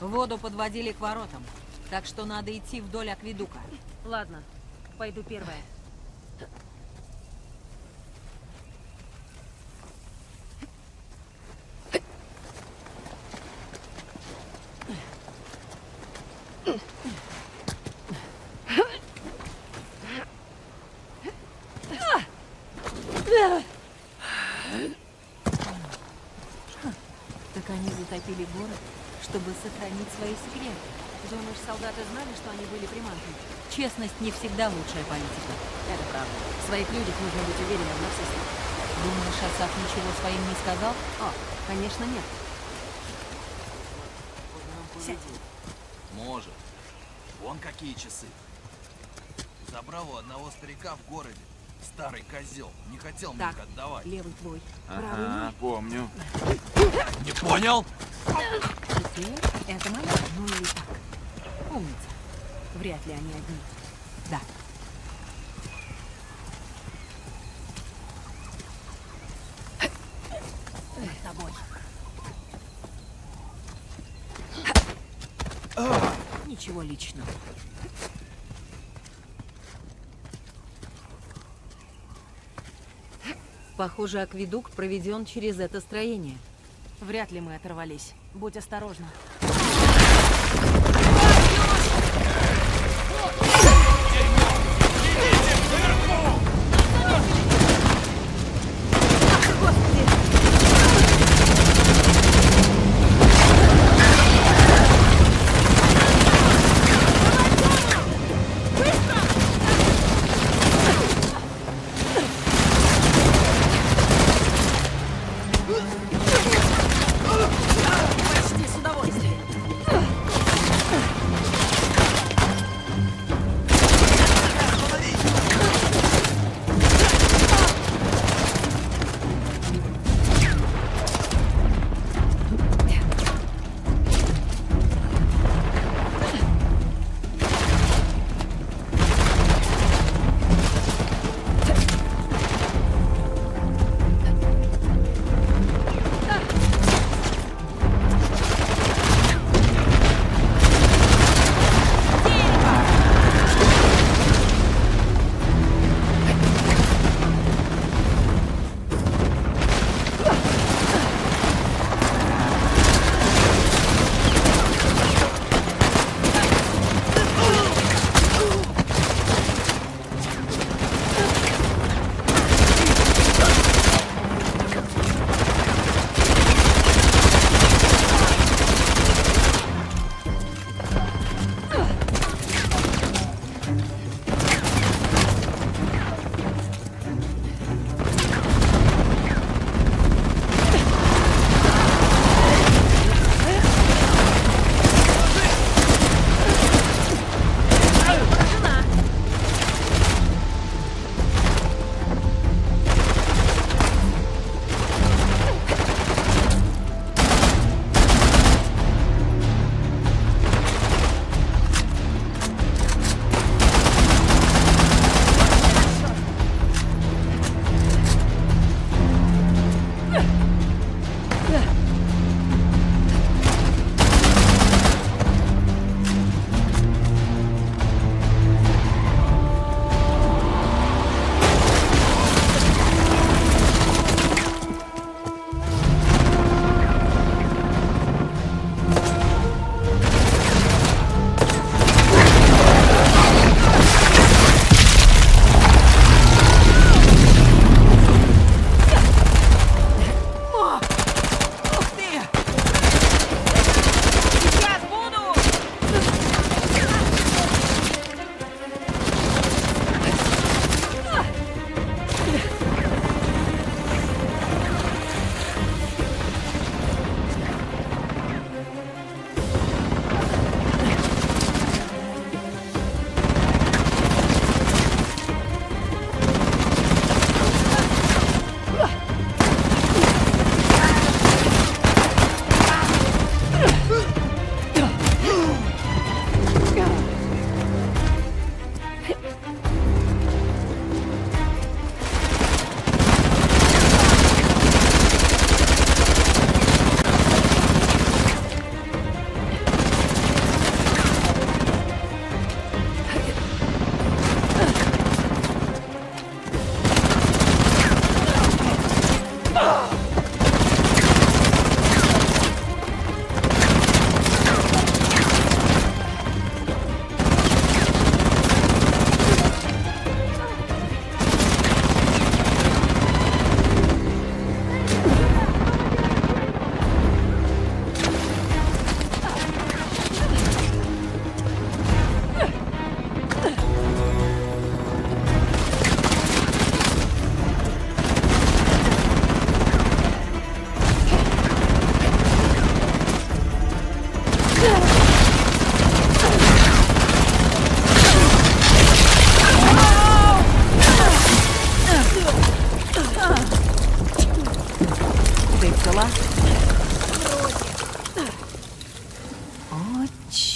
Воду подводили к воротам, так что надо идти вдоль акведука. Ладно, пойду первая. Так они затопили город, чтобы сохранить свои секреты. Думаешь, солдаты знали, что они были приманкой? Честность не всегда лучшая политика. Это правда. В своих людях нужно быть уверенным на все случаи. Думаешь, Асав ничего своим не сказал? О, конечно, нет. Сядь. Может. Вон какие часы. Забрал у одного старика в городе. Старый козел. Не хотел мне их отдавать. Левый твой. Ага, помню. Не понял? Это моя. Ну или так. Умница. Вряд ли они одни. Да. С тобой. Ничего личного. Похоже, акведук проведен через это строение. Вряд ли мы оторвались. Будь осторожна. Почти с удовольствием.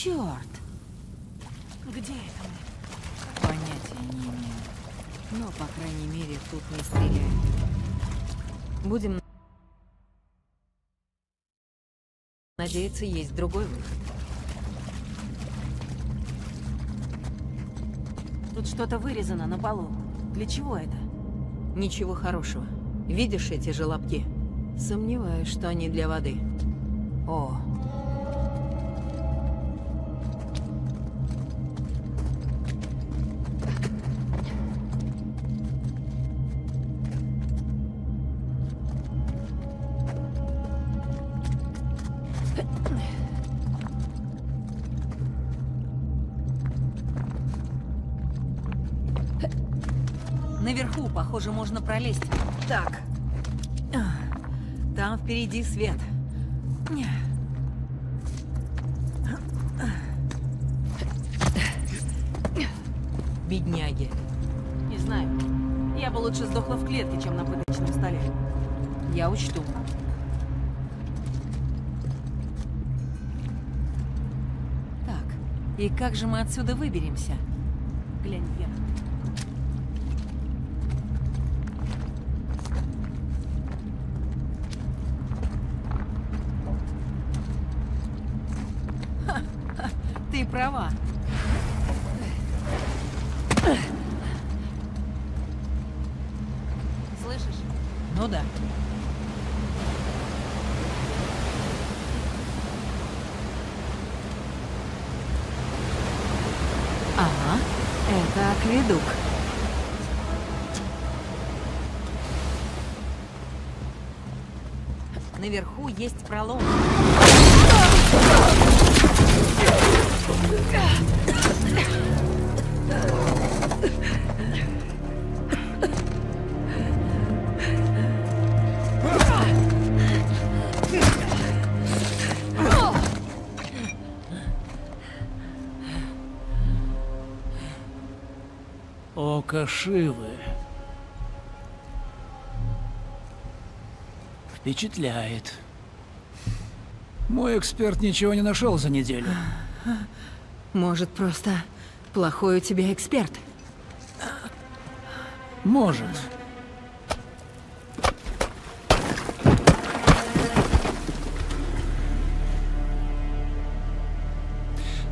Черт! Где это мы? Понятия не имею. Но, по крайней мере, тут не стреляют. Будем надеяться, есть другой выход. Тут что-то вырезано на полу. Для чего это? Ничего хорошего. Видишь эти желобки? Сомневаюсь, что они для воды. О! Наверху, похоже, можно пролезть. Так. Там впереди свет. Бедняги. Не знаю. Я бы лучше сдохла в клетке, чем на пыточном столе. Я учту. Так. И как же мы отсюда выберемся? Глянь вверх. Ты права. Слышишь? Ну да. Ага, это акведук. Наверху есть пролом. Око Шивы. Впечатляет. Мой эксперт ничего не нашел за неделю. Может, просто плохой у тебя эксперт? Может.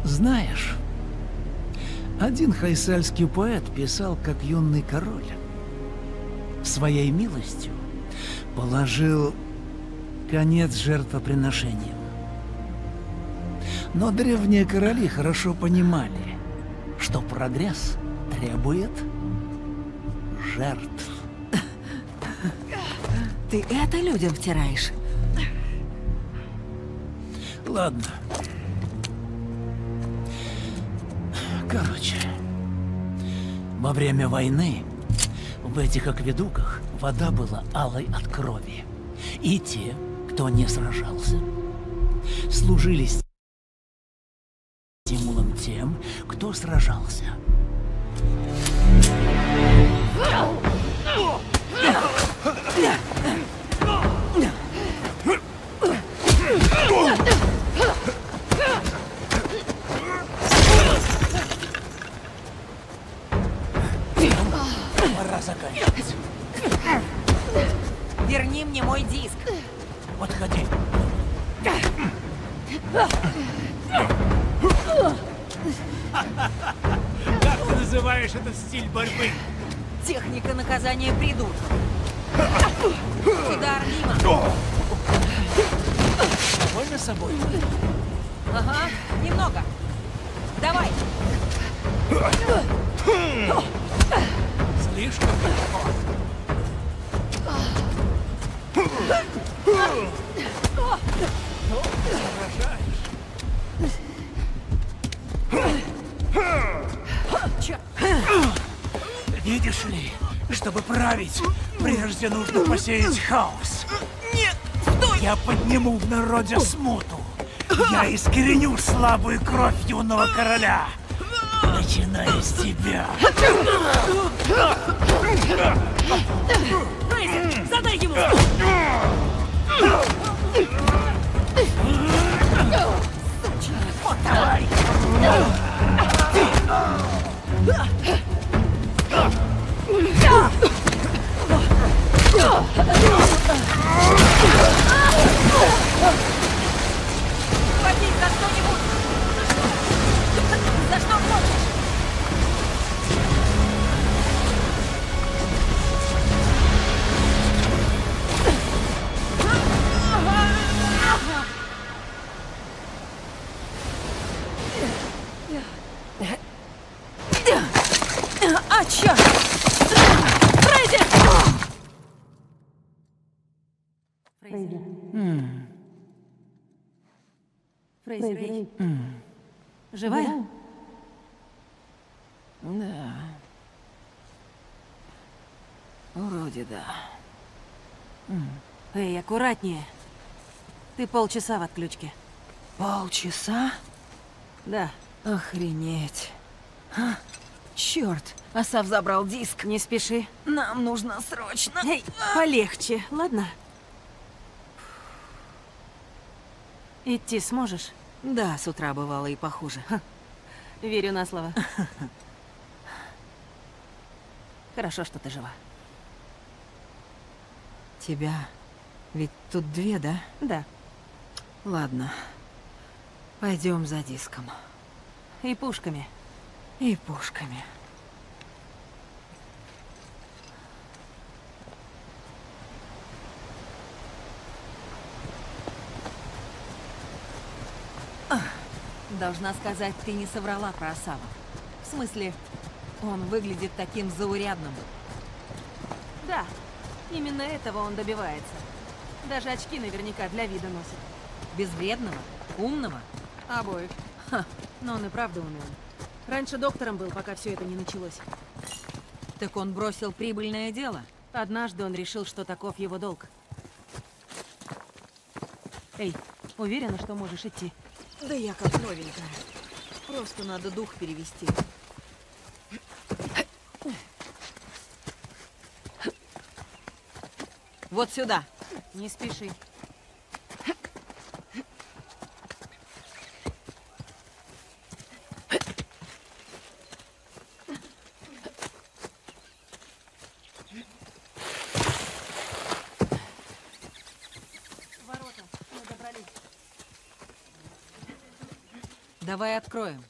Знаешь, один хайсальский поэт писал, как юный король своей милостью положил конец жертвоприношениям. Но древние короли хорошо понимали, что прогресс требует жертв. Ты это людям втираешь? Ладно. Короче, во время войны в этих акведуках вода была алой от крови. И те, кто не сражался, служились стимулом тем, кто сражался. Пора заканчивать. Верни мне мой диск. Подходи. Как ты называешь этот стиль борьбы? Техника наказания придурка. Удар мимо. Довольно собой? Ага, немного. Давай. Слишком легко. Видишь ли, чтобы править, прежде нужно посеять хаос. Нет, стой! Я подниму в народе смуту. Я искореню слабую кровь юного короля. Начиная с тебя. Райзер, задай ему! Вот давай! А, черт! Фредди! Фредди. Фредди. Живая? Да. Вроде да. Эй, аккуратнее. Ты полчаса в отключке. Полчаса? Да. Охренеть. А? Черт, Асав забрал диск. Не спеши. Нам нужно срочно. Эй, полегче, ладно? Идти сможешь? Да, с утра бывало и похуже. Ха. Верю на слово. Хорошо, что ты жива. Тебя... Ведь тут две, да? Да. Ладно. Пойдем за диском. И пушками. И пушками. Должна сказать, ты не соврала про Асава. В смысле, он выглядит таким заурядным. Да, именно этого он добивается. Даже очки наверняка для вида носит. Безвредного, умного. Обоих. Ха, но он и правда умен. Раньше доктором был, пока все это не началось. Так он бросил прибыльное дело. Однажды он решил, что таков его долг. Эй, уверена, что можешь идти? Да я как новенькая. Просто надо дух перевести. Вот сюда. Не спеши. Ворота мы добрались. Давай откроем.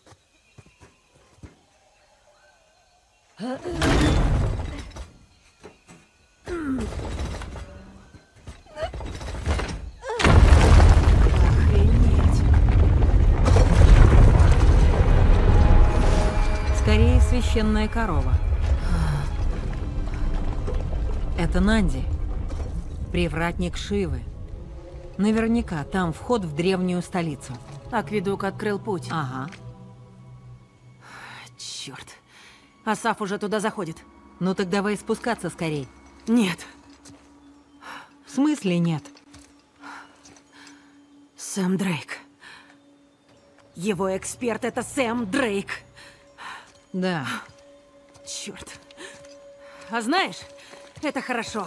Священная корова. Это Нанди, привратник Шивы. Наверняка там вход в древнюю столицу. Акведук открыл путь. Ага. Черт. Асав уже туда заходит. Ну так давай спускаться скорей. Нет. В смысле нет? Сэм Дрейк. Его эксперт — это Сэм Дрейк. Да. Черт. А знаешь, это хорошо.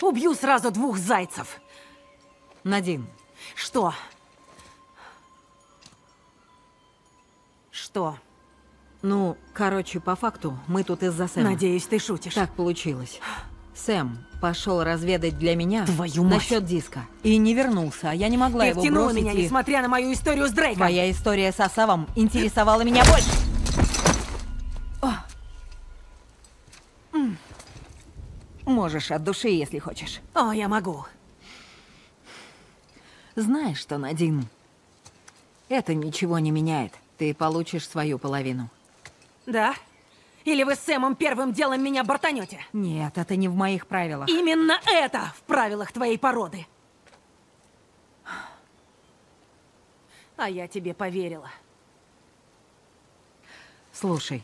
Убью сразу двух зайцев. Надин. Что? Что? Ну, короче, по факту, мы тут из-за Сэма. Надеюсь, ты шутишь. Так получилось. Сэм пошел разведать для меня насчет диска. И не вернулся, а я не могла его бросить. Ты втянула меня, несмотря на мою историю с Дрейком. Твоя история с Асавом интересовала меня больше. Можешь от души, если хочешь. О, я могу. Знаешь что, Надин? Это ничего не меняет. Ты получишь свою половину. Да? Или вы с Сэмом первым делом меня бортанете? Нет, это не в моих правилах. Именно это в правилах твоей породы. А я тебе поверила. Слушай.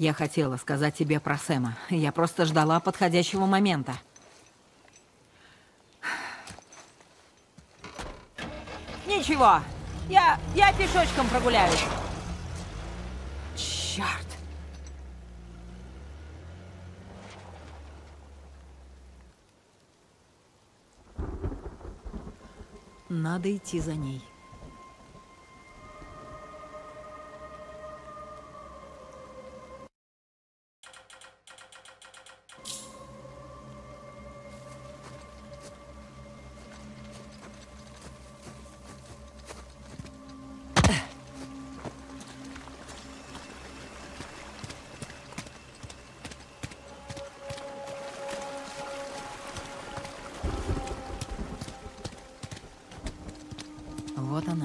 Я хотела сказать тебе про Сэма. Я просто ждала подходящего момента. Ничего. Я пешочком прогуляюсь. Черт. Надо идти за ней.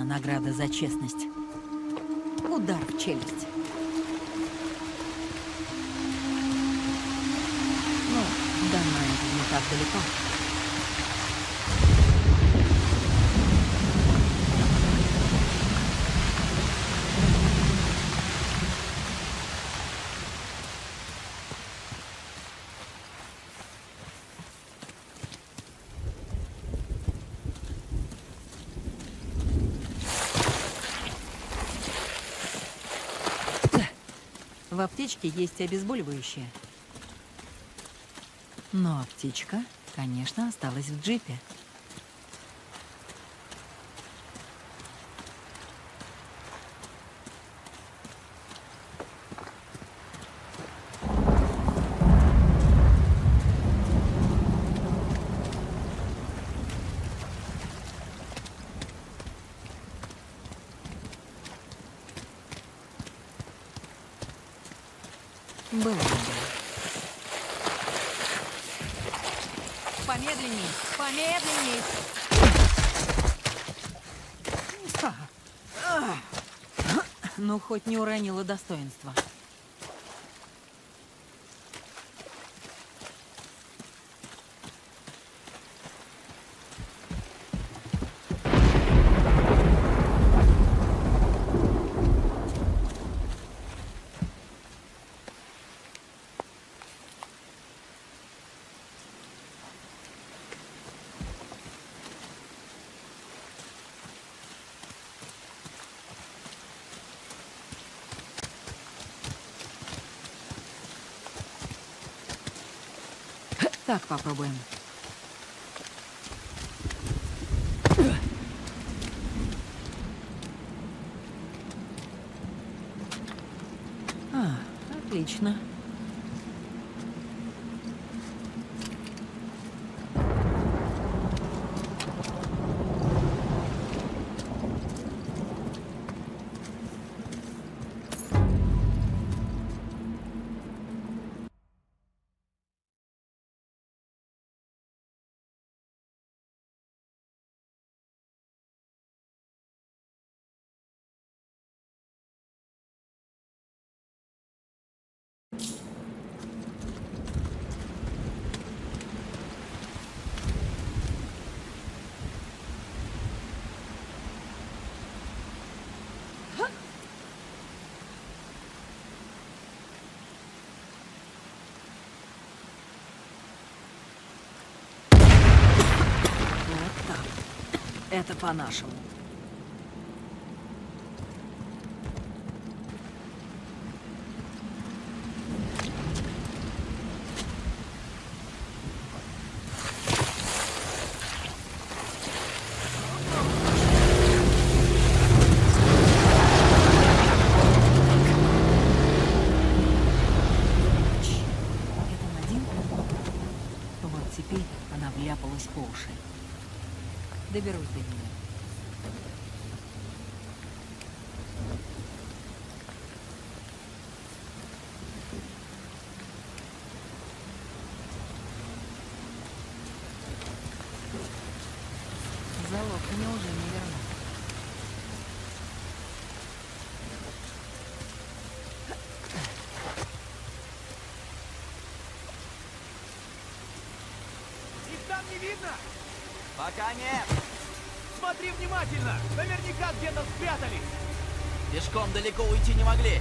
Награда за честность. Удар в челюсть. далеко. В аптечке есть обезболивающее. Но аптечка, конечно, осталась в джипе. Ну, хоть не уронила достоинства. Так попробуем. А, отлично. Это по-нашему. Доберусь до нее. Залог мне уже не вернут. Их там не видно? Пока нет. Смотри внимательно! Наверняка где-то спрятались! Пешком далеко уйти не могли!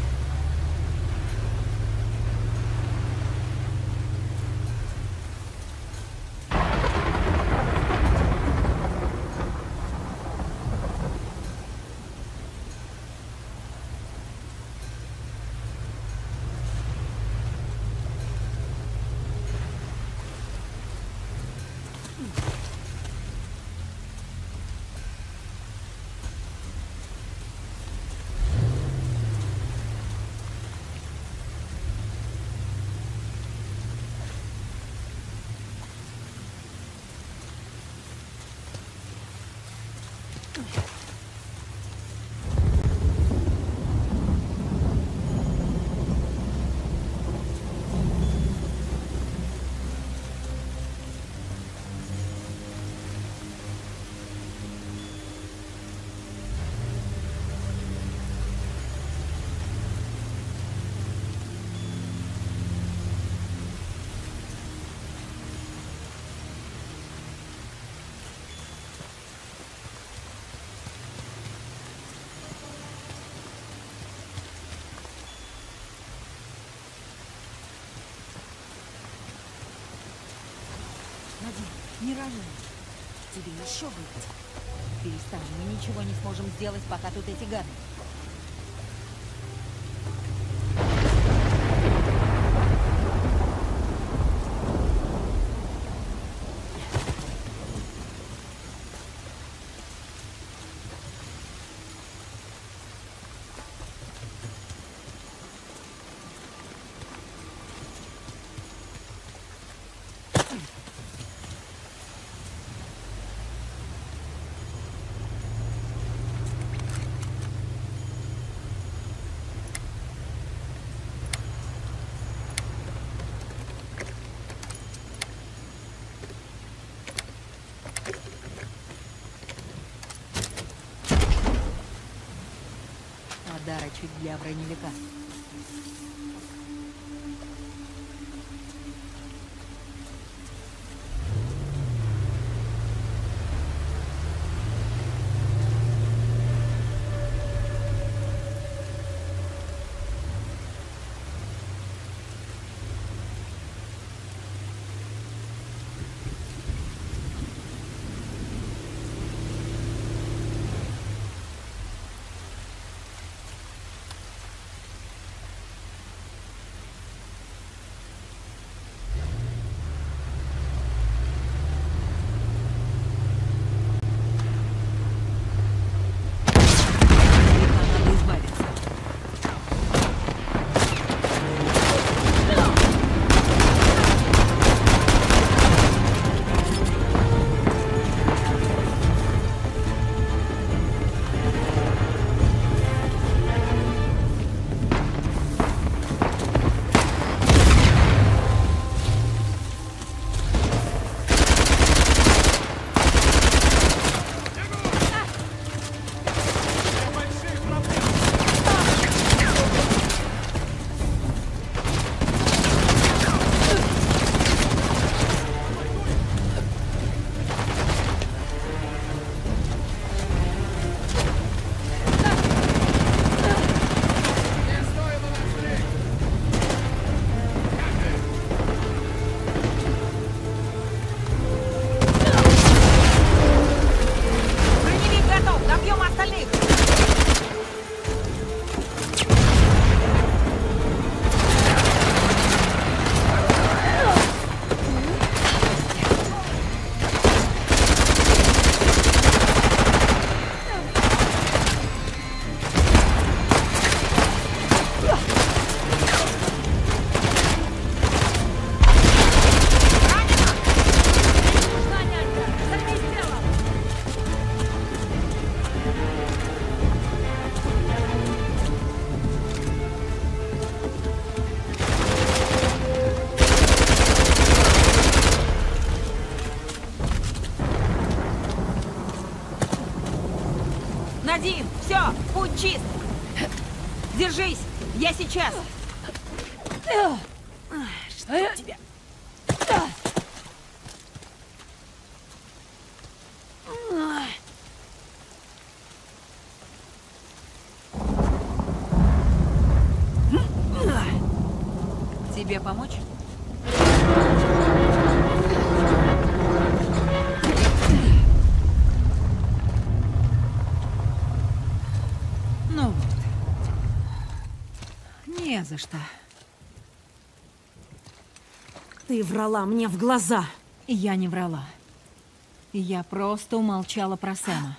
не рожай. Тебе на шо быть? Перестань, мы ничего не сможем сделать, пока тут эти гады. Чуть для броневика. Надин, все, путь чист. Держись, я сейчас. Что у тебя? Тебе помочь? За что? Ты врала мне в глаза. Я не врала. Я просто умолчала про Сэма.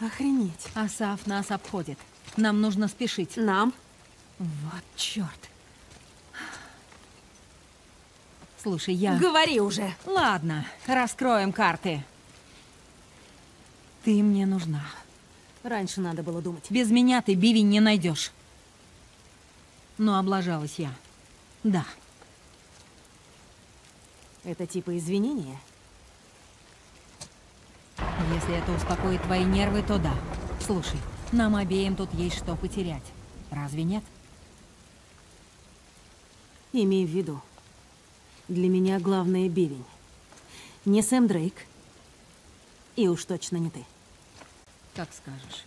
Охренеть. Асав нас обходит. Нам нужно спешить. Нам? Вот черт. Слушай, я... Говори уже. Ладно, раскроем карты. Ты мне нужна. Раньше надо было думать. Без меня ты Биви не найдешь. Но облажалась я. Да. Это типа извинения? Если это успокоит твои нервы, то да. Слушай, нам обеим тут есть что потерять. Разве нет? Имей в виду. Для меня главное бивень. Не Сэм Дрейк. И уж точно не ты. Как скажешь.